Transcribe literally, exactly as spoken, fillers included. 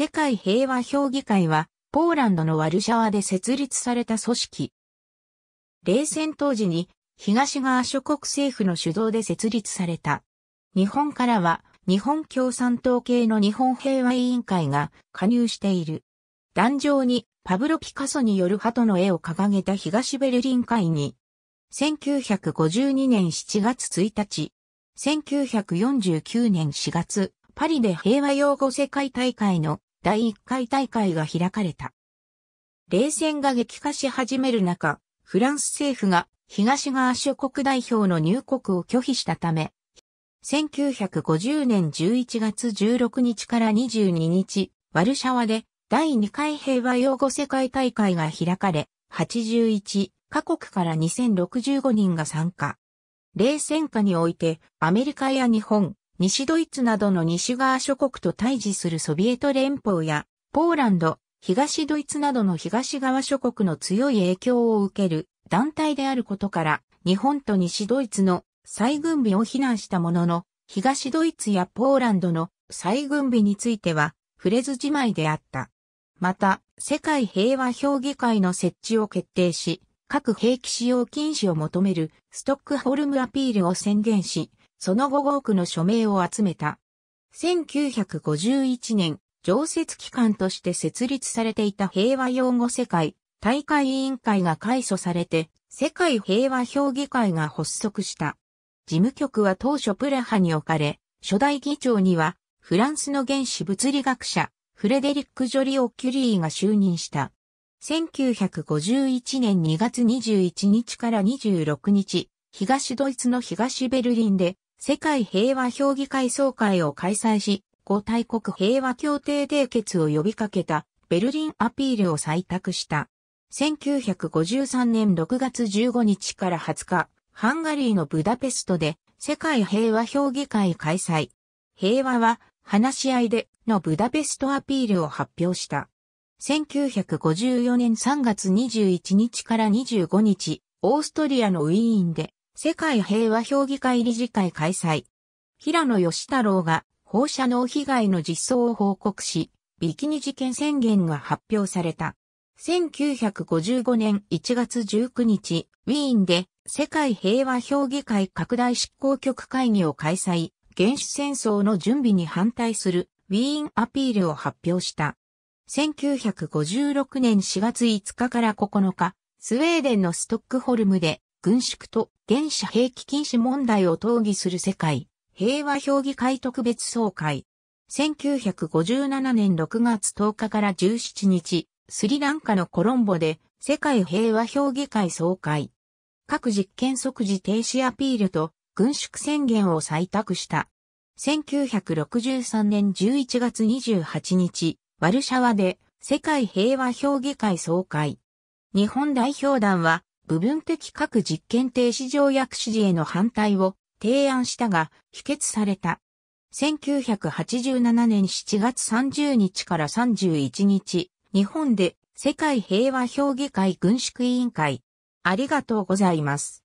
世界平和評議会は、ポーランドのワルシャワで設立された組織。冷戦当時に、東側諸国政府の主導で設立された。日本からは、日本共産党系の日本平和委員会が加入している。壇上に、パブロ・ピカソによる鳩の絵を掲げた東ベルリン会議。せんきゅうひゃくごじゅうにねんしちがつついたち。せんきゅうひゃくよんじゅうきゅうねんしがつ、パリで平和擁護世界大会のだいいっかい大会が開かれた。冷戦が激化し始める中、フランス政府が東側諸国代表の入国を拒否したため、せんきゅうひゃくごじゅうねんじゅういちがつじゅうろくにちからにじゅうににち、ワルシャワでだいにかい平和擁護世界大会が開かれ、はちじゅういちかこくからにせんろくじゅうごにんが参加。冷戦下において、アメリカや日本、西ドイツなどの西側諸国と対峙するソビエト連邦や、ポーランド、東ドイツなどの東側諸国の強い影響を受ける団体であることから、日本と西ドイツの再軍備を非難したものの、東ドイツやポーランドの再軍備については、触れずじまいであった。また、世界平和評議会の設置を決定し、核兵器使用禁止を求めるストックホルムアピールを宣言し、その後多くの署名を集めた。せんきゅうひゃくごじゅういちねん、常設機関として設立されていた平和擁護世界大会委員会が改組されて、世界平和評議会が発足した。事務局は当初プラハに置かれ、初代議長にはフランスの原子物理学者、フレデリック・ジョリオ・キュリーが就任した。せんきゅうひゃくごじゅういちねんにがつにじゅういちにちからにじゅうろくにち、東ドイツの東ベルリンで世界平和評議会総会を開催し、五大国平和協定締結を呼びかけたベルリンアピールを採択した。せんきゅうひゃくごじゅうさんねんろくがつじゅうごにちからはつか、ハンガリーのブダペストで世界平和評議会開催。平和は話し合いでのブダペストアピールを発表した。せんきゅうひゃくごじゅうよねんさんがつにじゅういちにちからにじゅうごにち、オーストリアのウィーンで世界平和評議会理事会開催。平野義太郎が放射能被害の実相を報告し、ビキニ事件宣言が発表された。せんきゅうひゃくごじゅうごねんいちがつじゅうくにち、ウィーンで世界平和評議会拡大執行局会議を開催、原始戦争の準備に反対するウィーンアピールを発表した。せんきゅうひゃくごじゅうろくねんしがついつかからここのか、スウェーデンのストックホルムで軍縮と原子兵器禁止問題を討議する世界平和評議会特別総会。せんきゅうひゃくごじゅうななねんろくがつとおかからじゅうしちにち、スリランカのコロンボで世界平和評議会総会。核実験即時停止アピールと軍縮宣言を採択した。せんきゅうひゃくろくじゅうさんねんじゅういちがつにじゅうはちにち、ワルシャワで世界平和評議会総会。日本代表団は部分的核実験停止条約支持への反対を提案したが否決された。せんきゅうひゃくはちじゅうななねんしちがつさんじゅうにちからさんじゅういちにち、日本で世界平和評議会軍縮委員会。ありがとうございます。